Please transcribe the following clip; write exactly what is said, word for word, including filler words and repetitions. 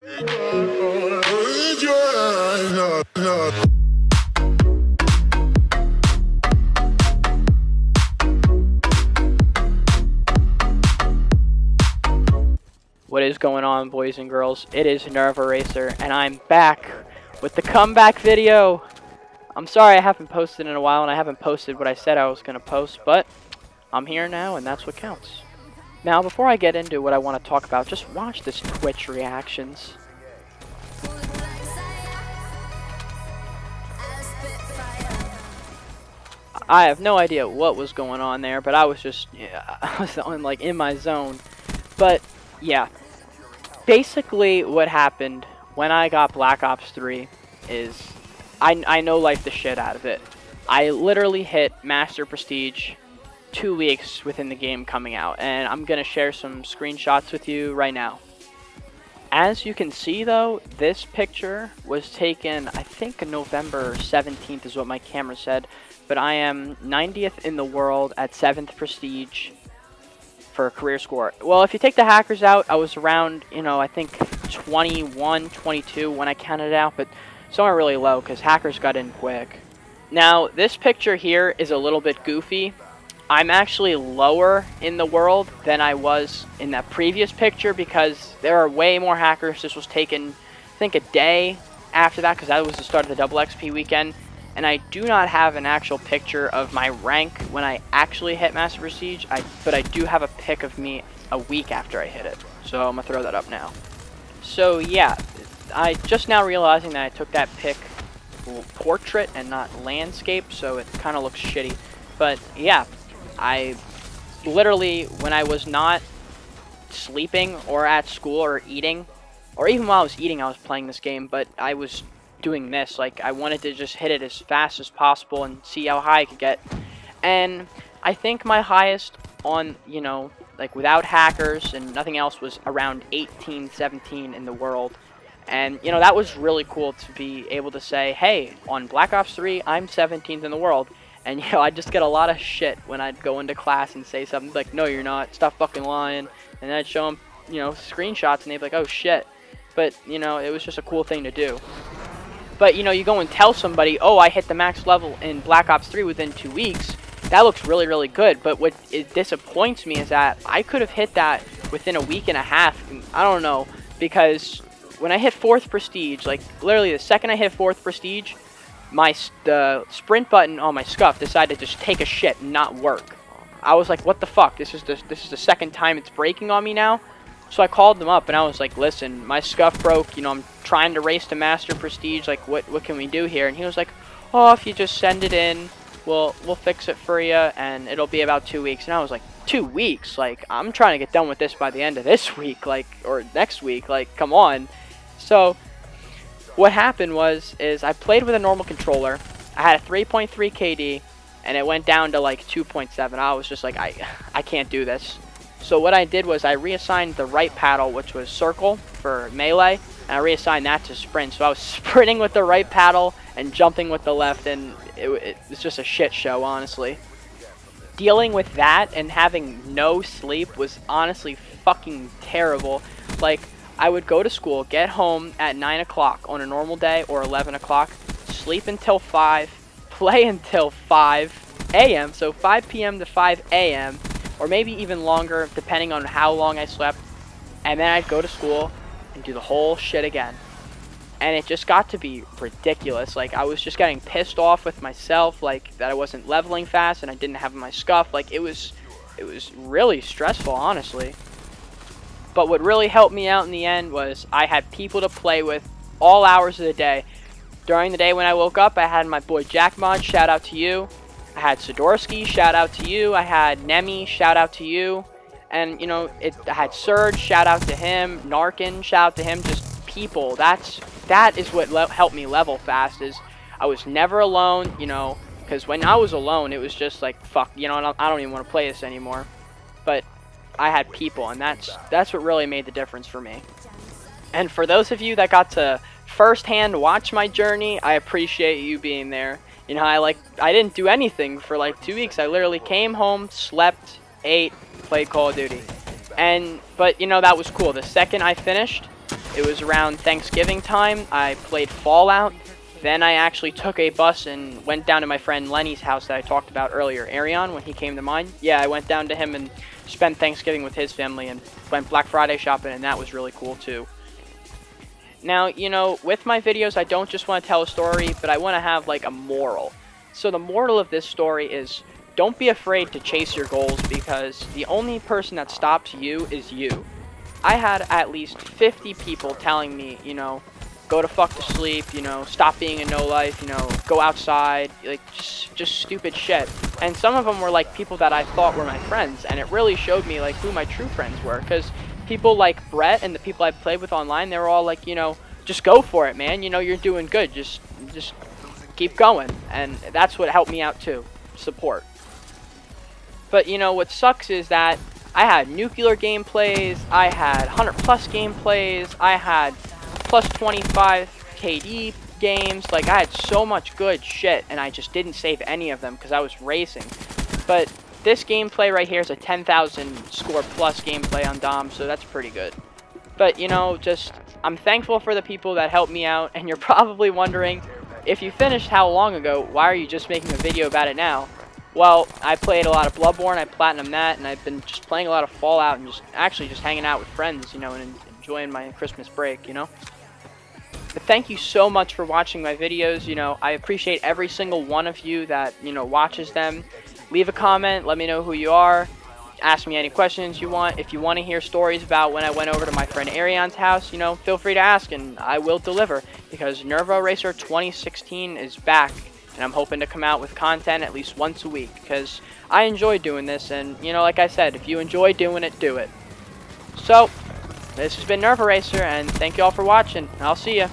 What is going on, boys and girls? It is NervoRacer, and I'm back with the comeback video. I'm sorry I haven't posted in a while, and I haven't posted what I said I was going to post, but I'm here now, and that's what counts. Now, before I get into what I want to talk about, just watch this Twitch reactions. I have no idea what was going on there, but I was just, yeah, I was on, like, in my zone, but... yeah, basically what happened when I got Black Ops three is I, I no-lifed the shit out of it. I literally hit Master Prestige two weeks within the game coming out, and I'm going to share some screenshots with you right now. As you can see, though, this picture was taken, I think, November seventeenth is what my camera said, but I am ninetieth in the world at seventh Prestige. For a career score. Well, if you take the hackers out, I was around, you know, I think twenty-one, twenty-two when I counted it out, but somewhere really low because hackers got in quick. Now, this picture here is a little bit goofy. I'm actually lower in the world than I was in that previous picture because there are way more hackers. This was taken, I think, a day after that because that was the start of the double X P weekend, and I do not have an actual picture of my rank when I actually hit Master Prestige, I, but I do have a pic of me a week after I hit it. So I'm gonna throw that up now. So yeah, I just now realizing that I took that pic portrait and not landscape, so it kind of looks shitty. But yeah, I literally, when I was not sleeping or at school or eating, or even while I was eating, I was playing this game, but I was doing this, like, I wanted to just hit it as fast as possible and see how high I could get. And I think my highest on, you know, like without hackers and nothing else was around eighteen, seventeen in the world. And, you know, that was really cool to be able to say, hey, on Black Ops three, I'm seventeenth in the world. And, you know, I just get a lot of shit when I'd go into class and say something like, no, you're not, stop fucking lying. And I'd show them, you know, screenshots and they'd be like, oh shit. But, you know, it was just a cool thing to do. But, you know, you go and tell somebody, oh, I hit the max level in Black Ops three within two weeks. That looks really, really good. But what it disappoints me is that I could have hit that within a week and a half. I don't know. Because when I hit fourth Prestige, like, literally the second I hit fourth Prestige, my the sprint button on my Scuf decided to just take a shit and not work. I was like, what the fuck? This is the, this is the second time it's breaking on me now. So I called them up and I was like, listen, my Scuf broke, you know, I'm trying to race to Master Prestige, like, what what can we do here? And he was like, oh, if you just send it in, we'll, we'll fix it for you, and it'll be about two weeks. And I was like, two weeks? Like, I'm trying to get done with this by the end of this week, like, or next week, like, come on. So what happened was, is I played with a normal controller, I had a three point three K D, and it went down to, like, two point seven. I was just like, I, I can't do this. So what I did was I reassigned the right paddle, which was circle for melee, and I reassigned that to sprint. So I was sprinting with the right paddle and jumping with the left, and it, it was just a shit show, honestly. Dealing with that and having no sleep was honestly fucking terrible. Like, I would go to school, get home at nine o'clock on a normal day or eleven o'clock, sleep until five, play until five A M, so five P M to five A M, or maybe even longer, depending on how long I slept, and then I'd go to school and do the whole shit again. And it just got to be ridiculous. Like, I was just getting pissed off with myself, like, that I wasn't leveling fast and I didn't have my Scuf. Like, it was, it was really stressful, honestly. But what really helped me out in the end was I had people to play with all hours of the day. During the day when I woke up, I had my boy Jackmod, shout out to you. I had Sidorski, shout out to you. I had Nemi, shout out to you. And, you know, it, I had Surge, shout out to him. Narkin, shout out to him. Just people. That's, that is what helped me level fast, is I was never alone, you know, because when I was alone, it was just like, fuck, you know, I don't, I don't even want to play this anymore. But I had people, and that's, that's what really made the difference for me. And for those of you that got to firsthand watch my journey, I appreciate you being there. You know, I like I didn't do anything for like two weeks. I literally came home, slept, ate, played Call of Duty. And but you know, that was cool. The second I finished, It was around Thanksgiving time. I played Fallout. Then I actually took a bus and went down to my friend Lenny's house that I talked about earlier, Arian, when he came to mine. Yeah, I went down to him and spent Thanksgiving with his family and went Black Friday shopping, and that was really cool too. Now, you know, with my videos, I don't just want to tell a story, but I want to have, like, a moral. So the moral of this story is, don't be afraid to chase your goals, because the only person that stops you is you. I had at least fifty people telling me, you know, go to fuck to sleep, you know, stop being a no-life, you know, go outside, like, just, just stupid shit. And some of them were, like, people that I thought were my friends, and it really showed me, like, who my true friends were, because people like Brett and the people I played with online, they were all like, you know, just go for it, man. You know, you're doing good. Just just keep going. And that's what helped me out too, support. But, you know, what sucks is that I had nuclear gameplays. I had one hundred plus gameplays. I had plus twenty-five K D games. Like, I had so much good shit, and I just didn't save any of them because I was racing. But this gameplay right here is a ten thousand score plus gameplay on Dom, so that's pretty good. But, you know, just, I'm thankful for the people that helped me out, and you're probably wondering, if you finished how long ago, why are you just making a video about it now? Well, I played a lot of Bloodborne, I platinumed that, and I've been just playing a lot of Fallout and just actually just hanging out with friends, you know, and enjoying my Christmas break, you know? But thank you so much for watching my videos, you know, I appreciate every single one of you that, you know, watches them. Leave a comment, let me know who you are, ask me any questions you want. If you want to hear stories about when I went over to my friend Arian's house, you know, feel free to ask and I will deliver, because NervoRacer twenty sixteen is back and I'm hoping to come out with content at least once a week, because I enjoy doing this, and, you know, like I said, if you enjoy doing it, do it. So, this has been NervoRacer, and thank you all for watching. I'll see ya.